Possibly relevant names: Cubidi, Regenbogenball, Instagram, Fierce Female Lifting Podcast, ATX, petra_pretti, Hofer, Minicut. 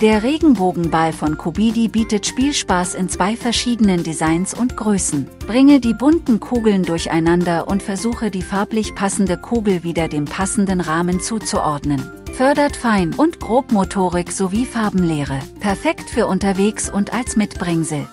Der Regenbogenball von Cubidi bietet Spielspaß in zwei verschiedenen Designs und Größen. Bringe die bunten Kugeln durcheinander und versuche die farblich passende Kugel wieder dem passenden Rahmen zuzuordnen. Fördert Fein- und Grobmotorik sowie Farbenlehre. Perfekt für unterwegs und als Mitbringsel.